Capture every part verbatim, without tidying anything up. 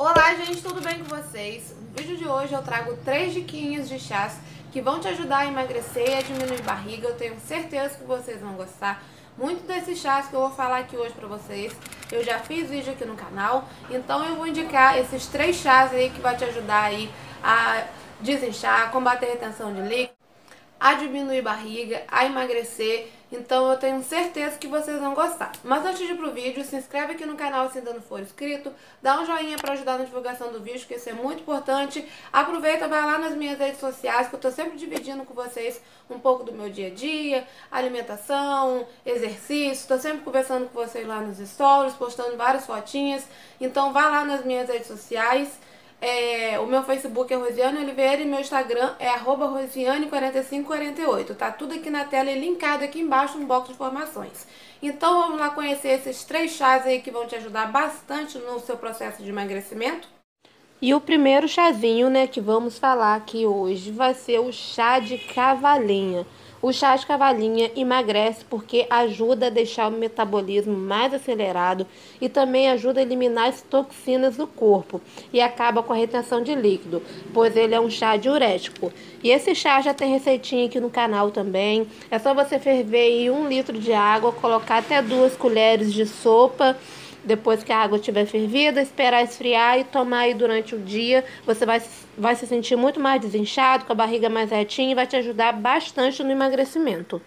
Olá, gente, tudo bem com vocês? No vídeo de hoje eu trago três diquinhas de chás que vão te ajudar a emagrecer e a diminuir barriga. Eu tenho certeza que vocês vão gostar muito desses chás que eu vou falar aqui hoje pra vocês. Eu já fiz vídeo aqui no canal, então eu vou indicar esses três chás aí que vai te ajudar aí a desinchar, a combater a retenção de líquido, a diminuir barriga, a emagrecer. Então eu tenho certeza que vocês vão gostar. Mas antes de ir pro vídeo, se inscreve aqui no canal se ainda não for inscrito, dá um joinha pra ajudar na divulgação do vídeo, que isso é muito importante. Aproveita, vai lá nas minhas redes sociais, que eu tô sempre dividindo com vocês um pouco do meu dia a dia, alimentação, exercício. Tô sempre conversando com vocês lá nos stories, postando várias fotinhas. Então vai lá nas minhas redes sociais. É, o meu Facebook é Rosiane Oliveira e meu Instagram é arroba Rosiane quatro cinco quatro oito. Tá tudo aqui na tela e linkado aqui embaixo um box de informações. Então vamos lá conhecer esses três chás aí que vão te ajudar bastante no seu processo de emagrecimento. E o primeiro chazinho, né, que vamos falar aqui hoje vai ser o chá de cavalinha. O chá de cavalinha emagrece porque ajuda a deixar o metabolismo mais acelerado e também ajuda a eliminar as toxinas do corpo e acaba com a retenção de líquido, pois ele é um chá diurético. E esse chá já tem receitinha aqui no canal também. É só você ferver aí um litro de água, colocar até duas colheres de sopa. Depois que a água estiver fervida, esperar esfriar e tomar aí durante o dia. Você vai, vai se sentir muito mais desinchado, com a barriga mais retinha, e vai te ajudar bastante no emagrecimento.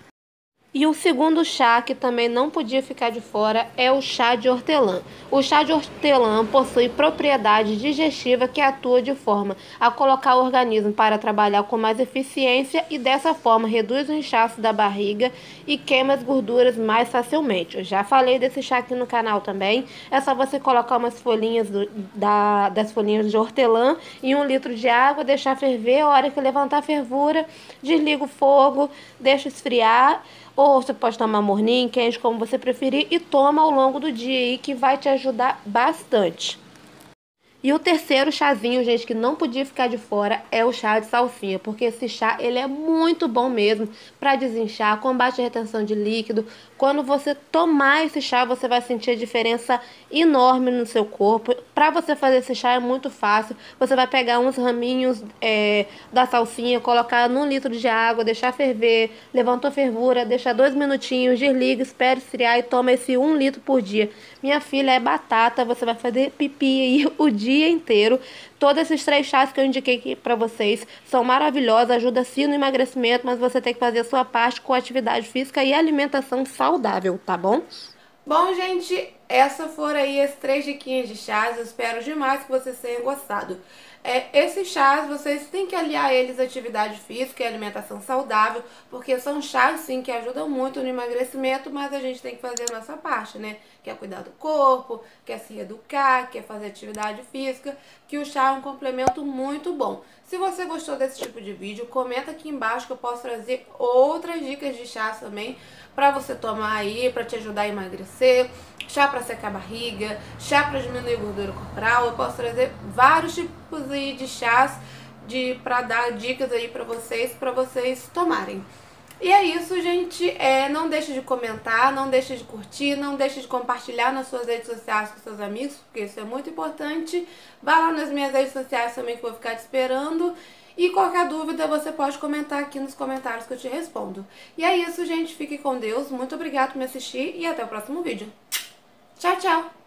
E o segundo chá, que também não podia ficar de fora, é o chá de hortelã. O chá de hortelã possui propriedade digestiva que atua de forma a colocar o organismo para trabalhar com mais eficiência e dessa forma reduz o inchaço da barriga e queima as gorduras mais facilmente. Eu já falei desse chá aqui no canal também. É só você colocar umas folhinhas do, da, das folhinhas de hortelã e um litro de água, deixar ferver. A hora que levantar a fervura, desliga o fogo, deixa esfriar. Ou você pode tomar morninho, quente, como você preferir, e toma ao longo do dia aí, que vai te ajudar bastante. E o terceiro chazinho, gente, que não podia ficar de fora, é o chá de salsinha, porque esse chá, ele é muito bom mesmo para desinchar, combate a retenção de líquido. Quando você tomar esse chá, você vai sentir a diferença enorme no seu corpo. Para você fazer esse chá é muito fácil. Você vai pegar uns raminhos é, da salsinha, colocar num litro de água, deixar ferver, levantou fervura, deixar dois minutinhos, desliga, espera esfriar e toma esse um litro por dia. Minha filha, é batata, você vai fazer pipi aí o dia dia inteiro. Todos esses três chás que eu indiquei aqui pra vocês são maravilhosos, ajuda sim no emagrecimento, mas você tem que fazer a sua parte com atividade física e alimentação saudável, tá bom? Bom, gente, essas foram aí as três diquinhas de chás. Eu espero demais que vocês tenham gostado. É, esses chás, vocês têm que aliar eles à atividade física e alimentação saudável, porque são chás, sim, que ajudam muito no emagrecimento, mas a gente tem que fazer a nossa parte, né? Quer cuidar do corpo, quer se educar, quer fazer atividade física, que o chá é um complemento muito bom. Se você gostou desse tipo de vídeo, comenta aqui embaixo que eu posso trazer outras dicas de chás também pra você tomar aí, pra te ajudar a emagrecer. Chá pra secar a barriga, chá pra diminuir gordura corporal. Eu posso trazer vários tipos aí de chás de, pra dar dicas aí pra vocês, pra vocês tomarem. E é isso, gente. É, não deixe de comentar, não deixe de curtir, não deixe de compartilhar nas suas redes sociais com seus amigos, porque isso é muito importante. Vá lá nas minhas redes sociais também, que eu vou ficar te esperando. E qualquer dúvida você pode comentar aqui nos comentários que eu te respondo. E é isso, gente. Fique com Deus. Muito obrigada por me assistir e até o próximo vídeo. Tchau, tchau!